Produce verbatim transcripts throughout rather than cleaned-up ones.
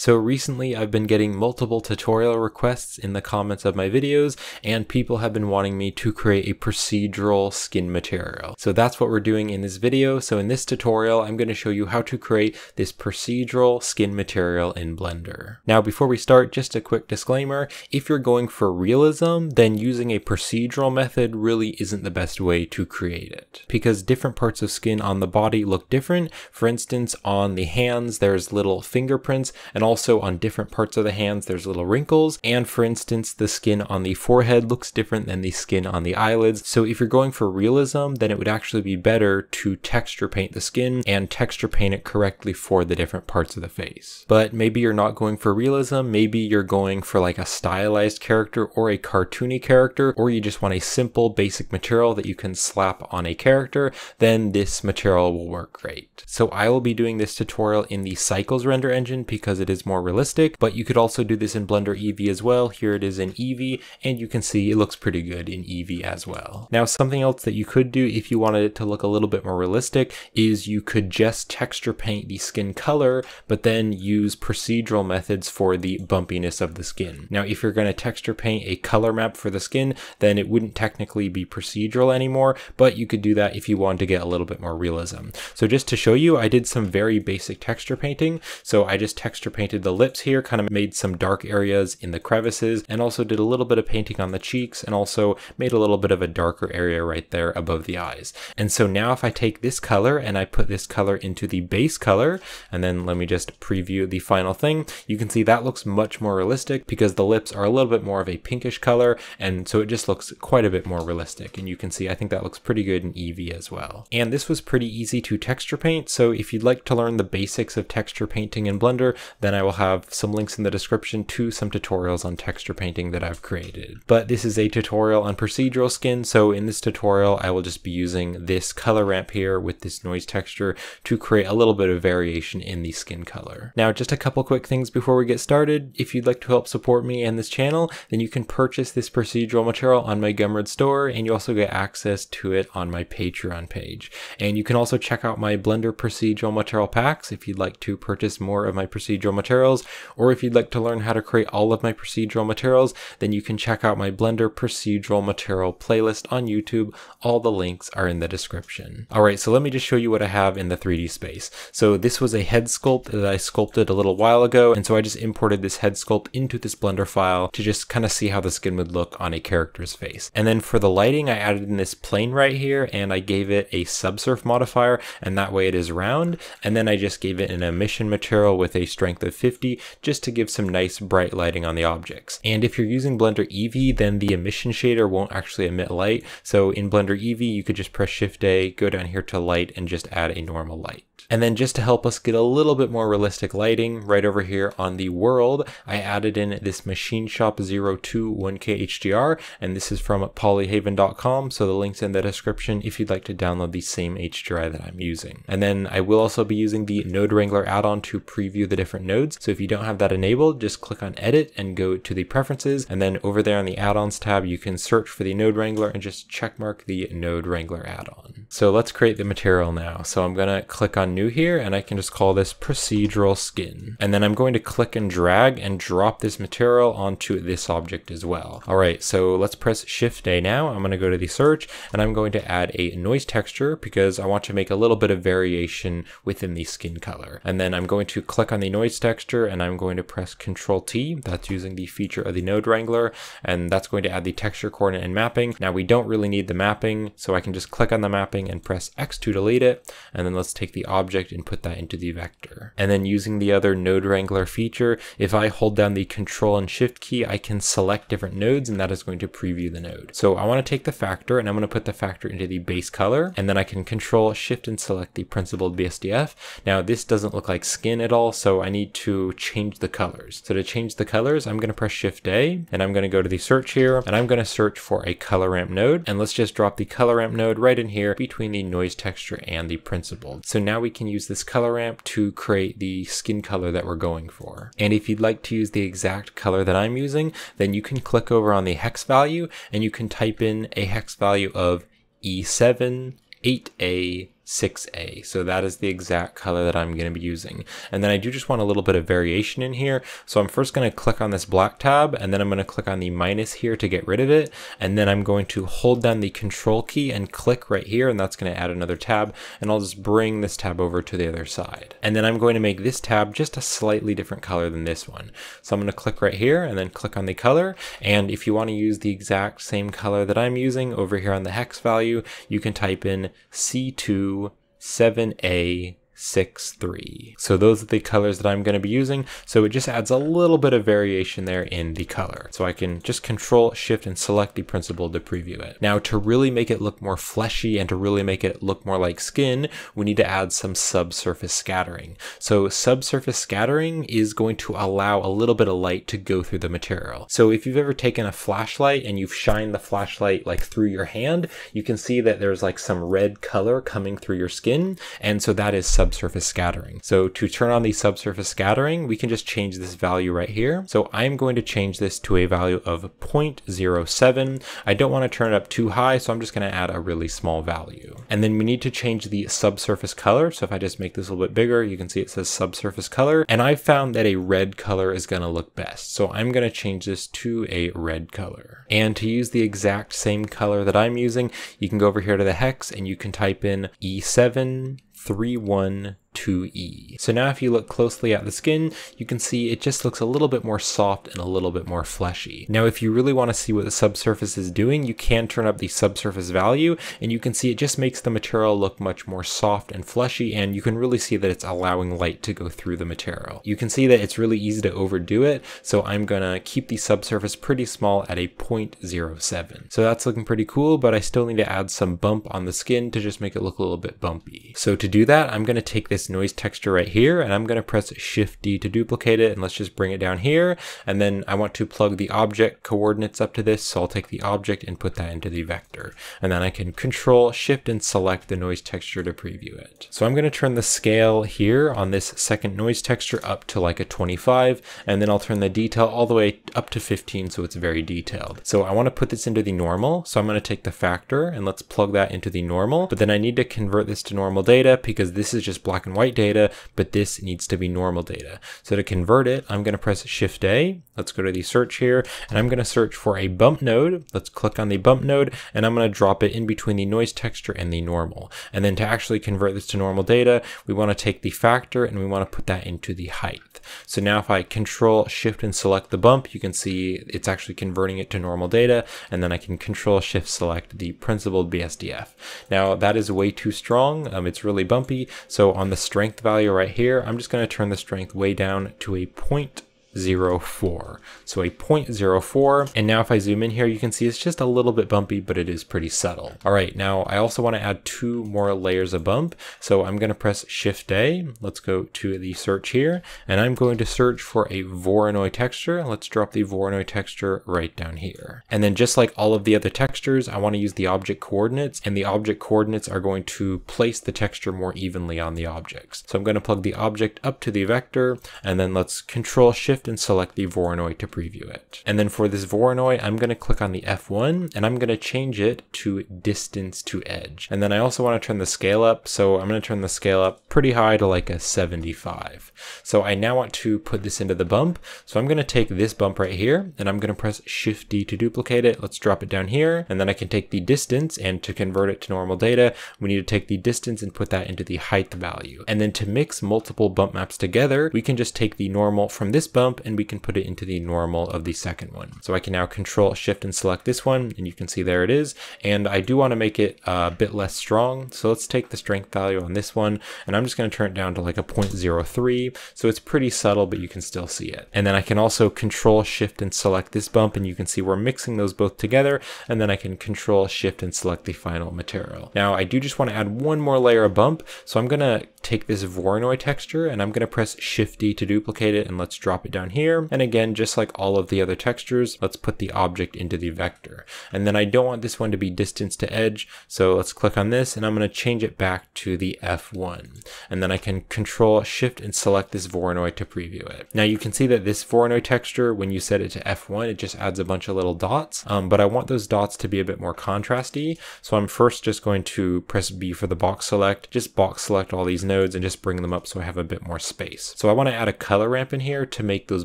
So recently I've been getting multiple tutorial requests in the comments of my videos, and people have been wanting me to create a procedural skin material. So that's what we're doing in this video. So in this tutorial, I'm going to show you how to create this procedural skin material in Blender. Now, before we start, just a quick disclaimer. If you're going for realism, then using a procedural method really isn't the best way to create it, because different parts of skin on the body look different. For instance, on the hands, there's little fingerprints, and also on different parts of the hands there's little wrinkles, and for instance the skin on the forehead looks different than the skin on the eyelids. So if you're going for realism, then it would actually be better to texture paint the skin and texture paint it correctly for the different parts of the face. But maybe you're not going for realism, maybe you're going for like a stylized character or a cartoony character, or you just want a simple basic material that you can slap on a character, then this material will work great. So I will be doing this tutorial in the Cycles render engine because it is more realistic, but you could also do this in Blender Eevee as well. Here it is in Eevee, and you can see it looks pretty good in Eevee as well. Now, something else that you could do if you wanted it to look a little bit more realistic is you could just texture paint the skin color, but then use procedural methods for the bumpiness of the skin. Now, if you're going to texture paint a color map for the skin, then it wouldn't technically be procedural anymore, but you could do that if you wanted to get a little bit more realism. So just to show you, I did some very basic texture painting. So I just texture painted the lips here, kind of made some dark areas in the crevices, and also did a little bit of painting on the cheeks, and also made a little bit of a darker area right there above the eyes. And so now if I take this color and I put this color into the base color, and then let me just preview the final thing, you can see that looks much more realistic because the lips are a little bit more of a pinkish color, and so it just looks quite a bit more realistic. And you can see I think that looks pretty good in Eevee as well. And this was pretty easy to texture paint, so if you'd like to learn the basics of texture painting in Blender, then I I will have some links in the description to some tutorials on texture painting that I've created. But this is a tutorial on procedural skin, so in this tutorial I will just be using this color ramp here with this noise texture to create a little bit of variation in the skin color. Now, just a couple quick things before we get started. If you'd like to help support me and this channel, then you can purchase this procedural material on my Gumroad store, and you also get access to it on my Patreon page. And you can also check out my Blender procedural material packs if you'd like to purchase more of my procedural material materials, or if you'd like to learn how to create all of my procedural materials, then you can check out my Blender procedural material playlist on YouTube. All the links are in the description. All right, so let me just show you what I have in the three D space. So this was a head sculpt that I sculpted a little while ago, and so I just imported this head sculpt into this Blender file to just kind of see how the skin would look on a character's face. And then for the lighting, I added in this plane right here, and I gave it a subsurf modifier, and that way it is round. And then I just gave it an emission material with a strength of fifty just to give some nice bright lighting on the objects. And if you're using Blender Eevee, then the emission shader won't actually emit light. So in Blender Eevee, you could just press Shift A, go down here to light, and just add a normal light. And then just to help us get a little bit more realistic lighting, right over here on the world, I added in this Machine Shop zero two one K H D R, and this is from polyhaven dot com, so the link's in the description if you'd like to download the same H D R that I'm using. And then I will also be using the Node Wrangler add-on to preview the different nodes, so if you don't have that enabled, just click on Edit and go to the Preferences, and then over there on the Add-ons tab, you can search for the Node Wrangler and just checkmark the Node Wrangler add-on. So let's create the material now. So I'm gonna click on New here, and I can just call this procedural skin, and then I'm going to click and drag and drop this material onto this object as well. All right, so let's press Shift A now. I'm going to go to the search, and I'm going to add a noise texture because I want to make a little bit of variation within the skin color. And then I'm going to click on the noise texture, and I'm going to press Control T. That's using the feature of the Node Wrangler, and that's going to add the texture coordinate and mapping. Now, we don't really need the mapping, so I can just click on the mapping and press X to delete it. And then let's take the object and put that into the vector. And then using the other Node Wrangler feature, if I hold down the Control and Shift key, I can select different nodes, and that is going to preview the node. So I want to take the factor, and I'm going to put the factor into the base color, and then I can Control Shift and select the principled B S D F. Now, this doesn't look like skin at all, so I need to change the colors. So to change the colors, I'm going to press Shift A, and I'm going to go to the search here, and I'm going to search for a color ramp node, and let's just drop the color ramp node right in here between the noise texture and the principled. So now we can use this color ramp to create the skin color that we're going for. And if you'd like to use the exact color that I'm using, then you can click over on the hex value, and you can type in a hex value of E seven, eight A, six A. So that is the exact color that I'm going to be using. And then I do just want a little bit of variation in here. So I'm first going to click on this black tab, and then I'm going to click on the minus here to get rid of it. And then I'm going to hold down the control key and click right here, and that's going to add another tab. And I'll just bring this tab over to the other side. And then I'm going to make this tab just a slightly different color than this one. So I'm going to click right here and then click on the color. And if you want to use the exact same color that I'm using over here on the hex value, you can type in C two seven A six three. So those are the colors that I'm going to be using. So it just adds a little bit of variation there in the color. So I can just control shift and select the principle to preview it. Now to really make it look more fleshy and to really make it look more like skin, we need to add some subsurface scattering. So subsurface scattering is going to allow a little bit of light to go through the material. So if you've ever taken a flashlight and you've shined the flashlight like through your hand, you can see that there's like some red color coming through your skin. And so that is subsurface subsurface scattering. So to turn on the subsurface scattering, we can just change this value right here. So I'm going to change this to a value of zero point zero seven. I don't want to turn it up too high, so I'm just going to add a really small value. And then we need to change the subsurface color. So if I just make this a little bit bigger, you can see it says subsurface color. And I found that a red color is going to look best. So I'm going to change this to a red color. And to use the exact same color that I'm using, you can go over here to the hex and you can type in E seven three one two E. So now if you look closely at the skin, you can see it just looks a little bit more soft and a little bit more fleshy. Now if you really want to see what the subsurface is doing, you can turn up the subsurface value, and you can see it just makes the material look much more soft and fleshy, and you can really see that it's allowing light to go through the material. You can see that it's really easy to overdo it, so I'm gonna keep the subsurface pretty small at a zero point zero seven. So that's looking pretty cool, but I still need to add some bump on the skin to just make it look a little bit bumpy. So to do that, I'm gonna take this noise texture right here, and I'm going to press Shift D to duplicate it, and let's just bring it down here. And then I want to plug the object coordinates up to this, so I'll take the object and put that into the vector, and then I can Control Shift and select the noise texture to preview it. So I'm going to turn the scale here on this second noise texture up to like a twenty-five, and then I'll turn the detail all the way up to fifteen, so it's very detailed. So I want to put this into the normal, so I'm going to take the factor and let's plug that into the normal, but then I need to convert this to normal data because this is just just black and white data, but this needs to be normal data. So to convert it, I'm going to press Shift A. Let's go to the search here, and I'm going to search for a bump node. Let's click on the bump node, and I'm going to drop it in between the noise texture and the normal. And then to actually convert this to normal data, we want to take the factor and we want to put that into the height. So now if I Control Shift and select the bump, you can see it's actually converting it to normal data, and then I can Control Shift select the principled B S D F. Now that is way too strong. Um, it's really bumpy. So So on the strength value right here, I'm just going to turn the strength way down to a point zero four. So a point zero four. And now if I zoom in here, you can see it's just a little bit bumpy, but it is pretty subtle. All right, now I also want to add two more layers of bump. So I'm going to press Shift A. Let's go to the search here, and I'm going to search for a Voronoi texture. Let's drop the Voronoi texture right down here. And then just like all of the other textures, I want to use the object coordinates, and the object coordinates are going to place the texture more evenly on the objects. So I'm going to plug the object up to the vector, and then let's Control Shift and select the Voronoi to preview it. And then for this Voronoi, I'm going to click on the F one, and I'm going to change it to distance to edge. And then I also want to turn the scale up, so I'm going to turn the scale up pretty high to like a seventy-five. So I now want to put this into the bump, so I'm going to take this bump right here, and I'm going to press Shift D to duplicate it. Let's drop it down here, and then I can take the distance, and to convert it to normal data, we need to take the distance and put that into the height value. And then to mix multiple bump maps together, we can just take the normal from this bump, and we can put it into the normal of the second one. So I can now Control Shift and select this one, and you can see there it is. And I do want to make it a bit less strong, so let's take the strength value on this one, and I'm just going to turn it down to like a zero point zero three. So it's pretty subtle, but you can still see it. And then I can also Control Shift and select this bump, and you can see we're mixing those both together. And then I can Control Shift and select the final material. Now I do just want to add one more layer of bump, so I'm going to take this Voronoi texture and I'm going to press Shift D to duplicate it, and let's drop it down here. And again, just like all of the other textures, let's put the object into the vector. And then I don't want this one to be distance to edge, so let's click on this and I'm going to change it back to the F one. And then I can Control Shift and select this Voronoi to preview it. Now you can see that this Voronoi texture, when you set it to F one, it just adds a bunch of little dots, um, but I want those dots to be a bit more contrasty. So I'm first just going to press B for the box select, just box select all these nodes and just bring them up so I have a bit more space. So I want to add a color ramp in here to make those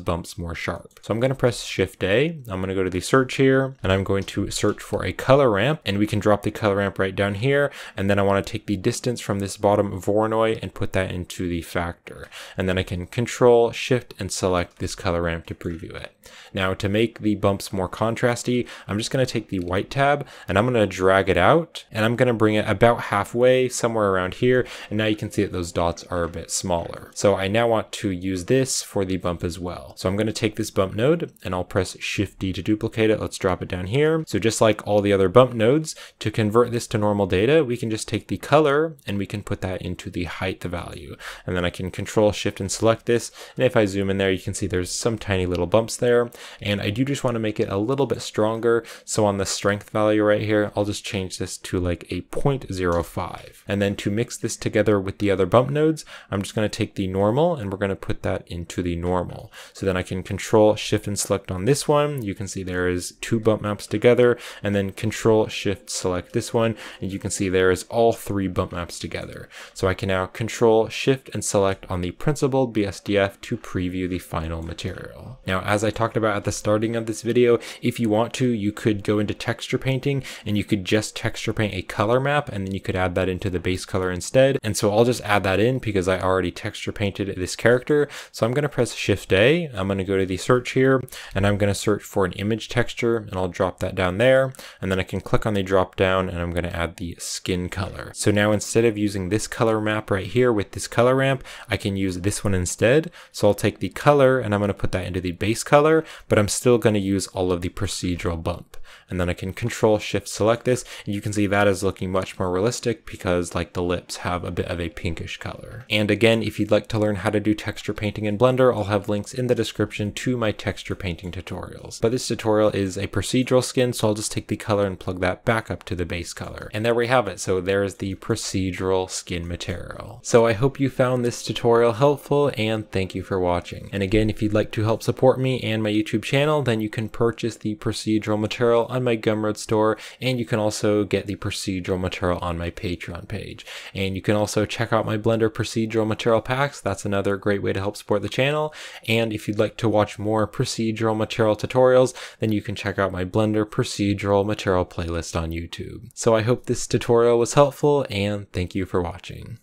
bumps more sharp. So I'm going to press Shift A, I'm going to go to the search here, and I'm going to search for a color ramp, and we can drop the color ramp right down here. And then I want to take the distance from this bottom Voronoi and put that into the factor. And then I can Control Shift and select this color ramp to preview it. Now to make the bumps more contrasty, I'm just going to take the white tab and I'm going to drag it out, and I'm going to bring it about halfway, somewhere around here. And now you can see that those dots are a bit smaller. So I now want to use this for the bump as well. So I'm going to take this bump node and I'll press Shift D to duplicate it. Let's drop it down here. So just like all the other bump nodes, to convert this to normal data, we can just take the color and we can put that into the height value. And then I can Control Shift and select this. And if I zoom in there, you can see there's some tiny little bumps there. And I do just want to make it a little bit stronger. So on the strength value right here, I'll just change this to like a zero point zero five. And then to mix this together with the other bump nodes, I'm just going to take the normal and we're going to put that into the normal. So then I can Control Shift and select on this one. You can see there is two bump maps together, and then Control Shift select this one. And you can see there is all three bump maps together. So I can now Control Shift and select on the principled B S D F to preview the final material. Now, as I talked about at the starting of this video, if you want to, you could go into texture painting and you could just texture paint a color map, and then you could add that into the base color instead. And so I'll just add that in because I already texture painted this character. So I'm going to press Shift A, I'm going to go to the search here, and I'm going to search for an image texture, and I'll drop that down there. And then I can click on the drop down and I'm going to add the skin color. So now instead of using this color map right here with this color ramp, I can use this one instead. So I'll take the color and I'm going to put that into the base color, but I'm still going to use all of the procedural bump. And then I can Control Shift select this, and you can see that is looking much more realistic because like the lips have a bit of a pinkish color. And again, if you'd like to learn how to do texture painting in Blender, I'll have links in the description to my texture painting tutorials. But this tutorial is a procedural skin, so I'll just take the color and plug that back up to the base color. And there we have it. So there is the procedural skin material. So I hope you found this tutorial helpful, and thank you for watching. And again, if you'd like to help support me and my YouTube channel, then you can purchase the procedural material on my Gumroad store, and you can also get the procedural material on my Patreon page. And you can also check out my Blender procedural material packs. That's another great way to help support the channel. And if you'd like to watch more procedural material tutorials, then you can check out my Blender procedural material playlist on YouTube. So I hope this tutorial was helpful, and thank you for watching.